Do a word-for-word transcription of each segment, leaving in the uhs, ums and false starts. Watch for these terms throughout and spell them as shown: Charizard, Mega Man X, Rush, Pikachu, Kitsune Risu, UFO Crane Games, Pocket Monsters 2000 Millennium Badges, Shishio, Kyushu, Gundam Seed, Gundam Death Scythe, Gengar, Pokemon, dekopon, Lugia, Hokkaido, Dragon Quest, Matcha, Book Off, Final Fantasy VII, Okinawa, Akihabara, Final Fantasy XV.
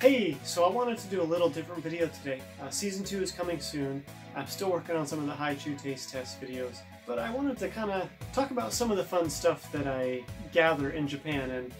Hey! So I wanted to do a little different video today. Uh, season two is coming soon. I'm still working on some of the Hi-Chew taste test videos, but I wanted to kind of talk about some of the fun stuff that I gather in Japan and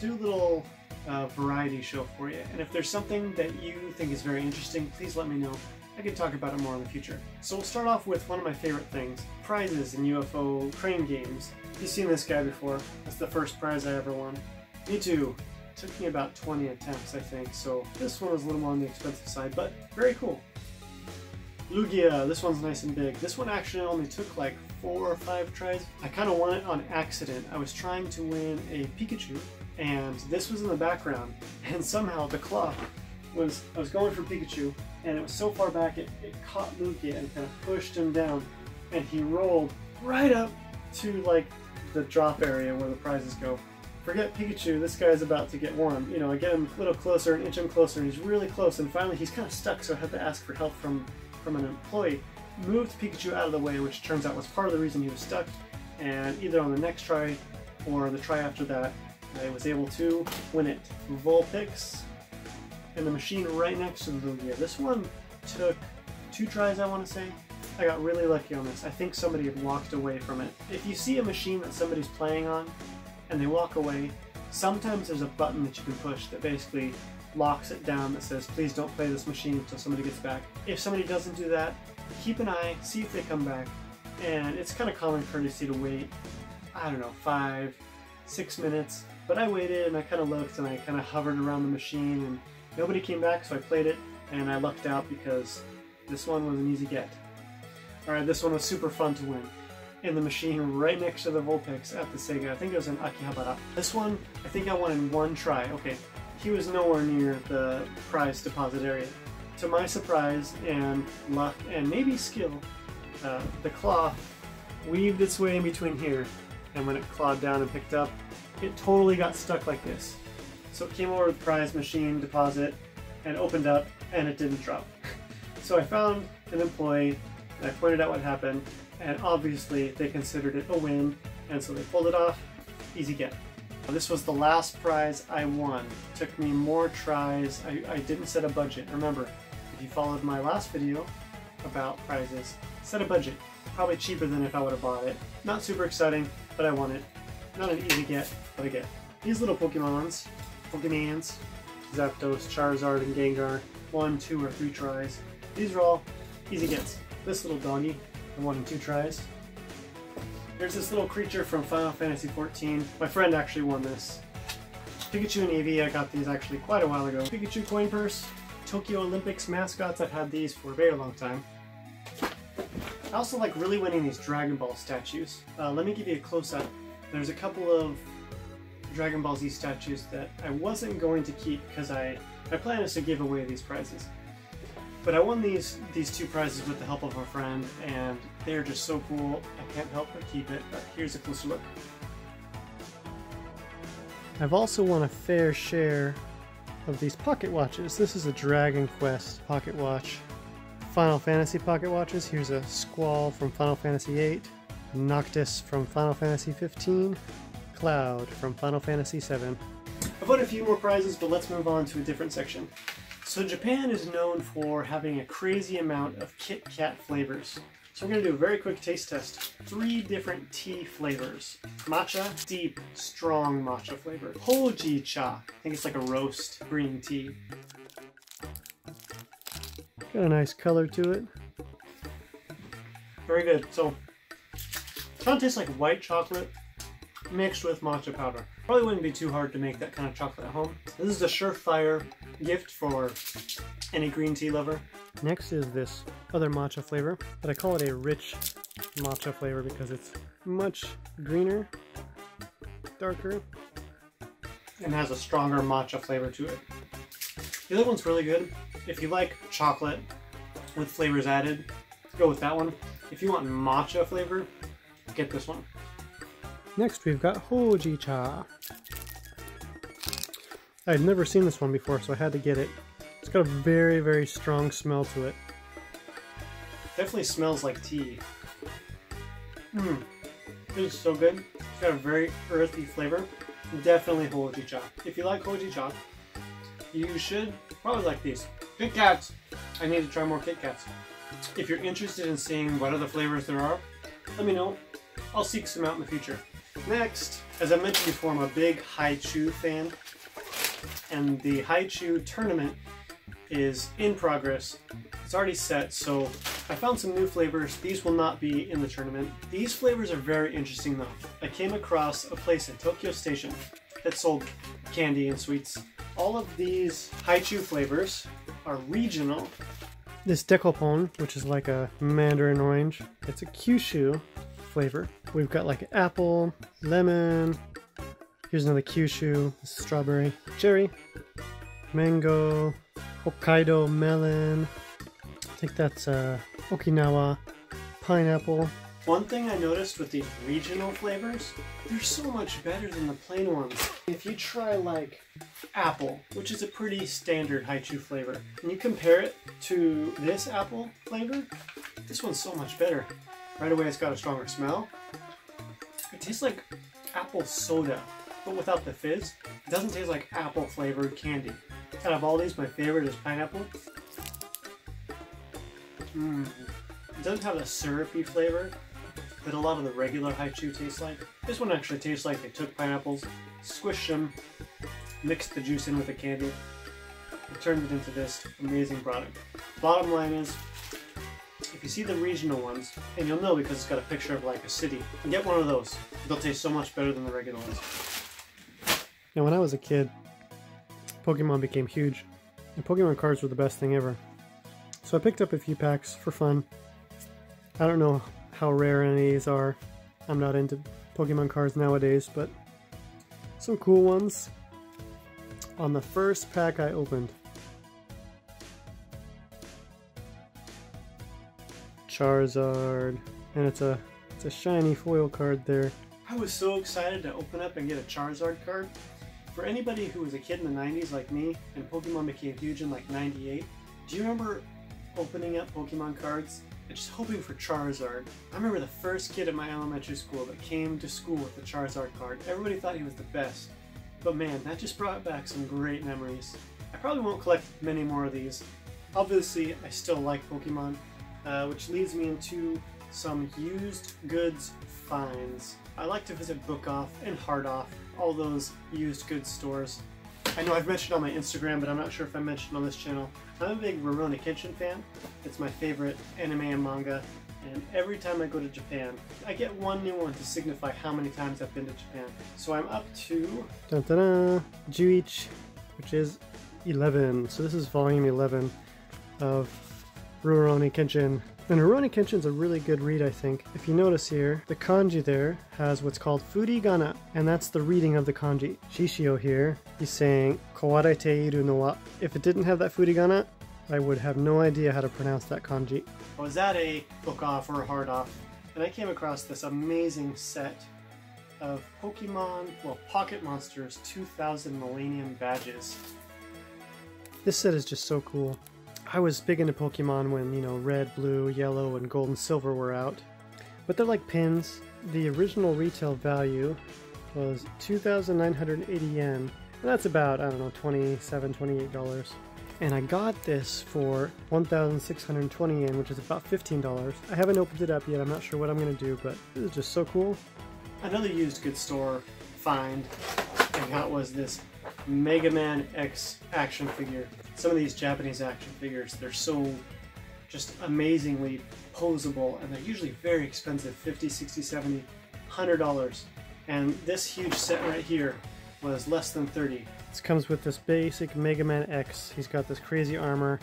do a little uh, variety show for you. And if there's something that you think is very interesting, please let me know. I could talk about it more in the future. So we'll start off with one of my favorite things, prizes in U F O Crane Games. You've seen this guy before. That's the first prize I ever won. Me too. Took me about twenty attempts, I think, so this one was a little more on the expensive side, but very cool. Lugia, this one's nice and big. This one actually only took like four or five tries. I kind of won it on accident. I was trying to win a Pikachu, and this was in the background, and somehow the clock was, I was going for Pikachu, and it was so far back it, it caught Lugia and kind of pushed him down, and he rolled right up to like the drop area where the prizes go. Forget Pikachu, this guy's about to get one. You know, I get him a little closer, an inch him closer, and he's really close, and finally he's kind of stuck, so I had to ask for help from, from an employee. Moved Pikachu out of the way, which turns out was part of the reason he was stuck, and either on the next try or the try after that, I was able to win it. Vulpix, and the machine right next to Lugia. This one took two tries, I want to say. I got really lucky on this. I think somebody had walked away from it. If you see a machine that somebody's playing on, and they walk away, sometimes there's a button that you can push that basically locks it down that says, please don't play this machine until somebody gets back. If somebody doesn't do that, keep an eye, see if they come back, and it's kind of common courtesy to wait, I don't know, five, six minutes, but I waited and I kind of looked and I kind of hovered around the machine and nobody came back, so I played it and I lucked out because this one was an easy get. Alright, this one was super fun to win. In the machine right next to the Vulpix at the Sega. I think it was in Akihabara. This one, I think I won in one try. Okay, he was nowhere near the prize deposit area. To my surprise and luck and maybe skill, uh, the cloth weaved its way in between here, and when it clawed down and picked up, it totally got stuck like this. So it came over the prize machine deposit and opened up, and it didn't drop. So I found an employee, and I pointed out what happened, and obviously they considered it a win, and so they pulled it off. Easy get. This was the last prize I won. It took me more tries. I, I didn't set a budget. Remember, if you followed my last video about prizes, set a budget. Probably cheaper than if I would have bought it. Not super exciting, but I won it. Not an easy get, but a get. These little Pokemons, Pokemans, Zapdos, Charizard, and Gengar, one, two, or three tries. These are all easy gets. This little doggy, and one and two tries. There's this little creature from Final Fantasy fourteen. My friend actually won this. Pikachu and Eevee, I got these actually quite a while ago. Pikachu coin purse, Tokyo Olympics mascots, I've had these for a very long time. I also like really winning these Dragon Ball statues. Uh, let me give you a close-up. There's a couple of Dragon Ball Z statues that I wasn't going to keep because I, my plan is to give away these prizes. But I won these these two prizes with the help of a friend, and they're just so cool, I can't help but keep it, but here's a closer look. I've also won a fair share of these pocket watches. This is a Dragon Quest pocket watch. Final Fantasy pocket watches. Here's a Squall from Final Fantasy eight, Noctis from Final Fantasy fifteen, Cloud from Final Fantasy seven. I've won a few more prizes, but let's move on to a different section. So Japan is known for having a crazy amount of Kit Kat flavors. So we're going to do a very quick taste test. Three different tea flavors. Matcha, deep, strong matcha flavor. Hojicha, I think it's like a roast green tea. Got a nice color to it. Very good. So it kind of tastes like white chocolate mixed with matcha powder. Probably wouldn't be too hard to make that kind of chocolate at home. This is a surefire gift for any green tea lover. Next is this other matcha flavor, but I call it a rich matcha flavor because it's much greener, darker, and has a stronger matcha flavor to it. The other one's really good. If you like chocolate with flavors added, go with that one. If you want matcha flavor, get this one. Next we've got Hojicha. I'd never seen this one before, so I had to get it. It's got a very, very strong smell to it. Definitely smells like tea. Mmm, this is so good. It's got a very earthy flavor. Definitely Hojicha. If you like Hojicha, you should probably like these. Kit Kats! I need to try more Kit Kats. If you're interested in seeing what other flavors there are, let me know. I'll seek some out in the future. Next, as I mentioned before, I'm a big Hi-Chew fan, and the Hi-Chew tournament is in progress. It's already set, so I found some new flavors. These will not be in the tournament. These flavors are very interesting though. I came across a place in Tokyo Station that sold candy and sweets. All of these Hi-Chew flavors are regional. This dekopon, which is like a mandarin orange, it's a Kyushu flavor. We've got like apple, lemon, here's another Kyushu, strawberry, cherry, mango, Hokkaido melon, I think that's uh, Okinawa, pineapple. One thing I noticed with these regional flavors, they're so much better than the plain ones. If you try like apple, which is a pretty standard Hi-Chew flavor, and you compare it to this apple flavor, this one's so much better. Right away it's got a stronger smell. It tastes like apple soda, but without the fizz. It doesn't taste like apple flavored candy. Out of all these, my favorite is pineapple. Mmm. It doesn't have a syrupy flavor that a lot of the regular Hi-Chew tastes like. This one actually tastes like they took pineapples, squished them, mixed the juice in with the candy, and turned it into this amazing product. Bottom line is, if you see the regional ones, and you'll know because it's got a picture of like a city, get one of those. They'll taste so much better than the regular ones. Now when I was a kid, Pokemon became huge, and Pokemon cards were the best thing ever. So I picked up a few packs for fun. I don't know how rare any of these are. I'm not into Pokemon cards nowadays, but some cool ones. On the first pack I opened, Charizard, and it's a it's a shiny foil card there. I was so excited to open up and get a Charizard card. For anybody who was a kid in the nineties like me, and Pokemon became huge in like ninety-eight, do you remember opening up Pokemon cards? Just hoping for Charizard. I remember the first kid at my elementary school that came to school with the Charizard card. Everybody thought he was the best, but man, that just brought back some great memories. I probably won't collect many more of these. Obviously, I still like Pokemon, uh, which leads me into some used goods finds. I like to visit Book Off and Hard Off, all those used goods stores. I know I've mentioned on my Instagram, but I'm not sure if I mentioned on this channel. I'm a big Rurouni Kenshin fan. It's my favorite anime and manga, and every time I go to Japan, I get one new one to signify how many times I've been to Japan. So I'm up to dun, dun, dun, Juichi, which is eleven. So this is volume eleven of Rurouni Kenshin. And Rurouni Kenshin's a really good read, I think. If you notice here, the kanji there has what's called furigana, and that's the reading of the kanji. Shishio here, he's saying, kawarete iru no wa. If it didn't have that furigana, I would have no idea how to pronounce that kanji. I was at a Book Off or a Hard Off, and I came across this amazing set of Pokemon, well, Pocket Monsters two thousand Millennium Badges. This set is just so cool. I was big into Pokemon when, you know, red, blue, yellow, and gold and silver were out. But they're like pins. The original retail value was two thousand nine hundred eighty yen. And that's about, I don't know, twenty-seven, twenty-eight dollars. And I got this for one thousand six hundred twenty yen, which is about fifteen dollars. I haven't opened it up yet. I'm not sure what I'm going to do, but this is just so cool. Another used good store find, and that was this Mega Man X action figure. Some of these Japanese action figures, they're so just amazingly poseable, and they're usually very expensive, fifty, sixty, seventy, one hundred dollars. And this huge set right here was less than thirty. This comes with this basic Mega Man X. He's got this crazy armor.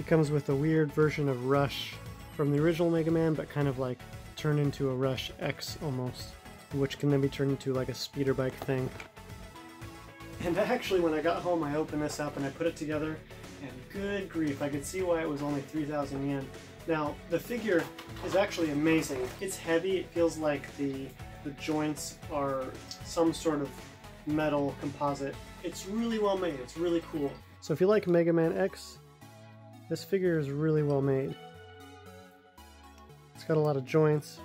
It comes with a weird version of Rush from the original Mega Man, but kind of like turned into a Rush X almost, which can then be turned into like a speeder bike thing. And actually, when I got home, I opened this up and I put it together, and good grief, I could see why it was only three thousand yen. Now, the figure is actually amazing. It's heavy. It feels like the, the joints are some sort of metal composite. It's really well made. It's really cool. So if you like Mega Man X, this figure is really well made. It's got a lot of joints,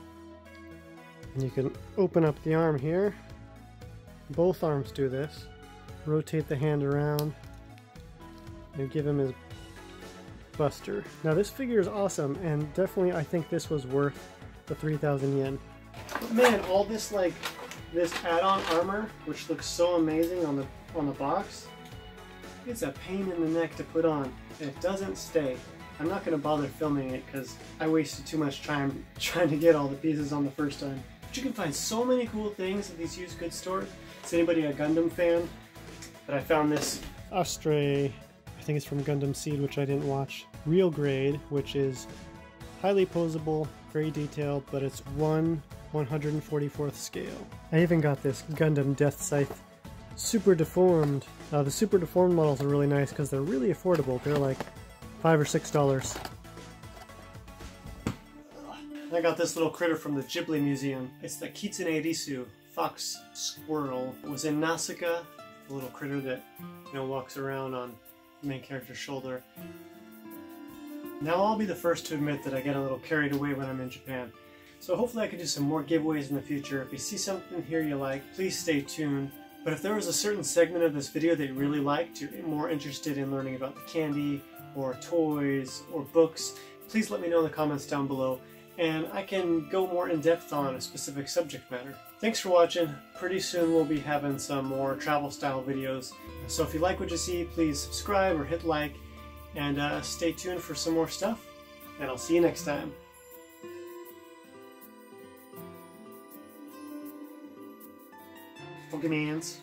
and you can open up the arm here. Both arms do this. Rotate the hand around, and give him his Buster. Now this figure is awesome, and definitely I think this was worth the three thousand yen. Man, all this like this add-on armor, which looks so amazing on the on the box, it's a pain in the neck to put on, and it doesn't stay. I'm not going to bother filming it because I wasted too much time trying to get all the pieces on the first time. But you can find so many cool things at these used goods stores. Is anybody a Gundam fan? But I found this Astray, I think it's from Gundam Seed, which I didn't watch. Real grade, which is highly posable, very detailed, but it's one one hundred forty-fourth scale. I even got this Gundam Death Scythe Super Deformed. Uh, the Super Deformed models are really nice because they're really affordable. They're like five or six dollars. I got this little critter from the Ghibli Museum. It's the Kitsune Risu, fox squirrel. It was in Nausicaa, the little critter that, you know, walks around on the main character's shoulder. Now I'll be the first to admit that I get a little carried away when I'm in Japan. So hopefully I can do some more giveaways in the future. If you see something here you like, please stay tuned. But if there was a certain segment of this video that you really liked, you're more interested in learning about the candy, or toys, or books, please let me know in the comments down below, and I can go more in depth on a specific subject matter. Thanks for watching. Pretty soon we'll be having some more travel style videos, so if you like what you see, please subscribe or hit like, and uh, stay tuned for some more stuff, and I'll see you next time. Pokemans.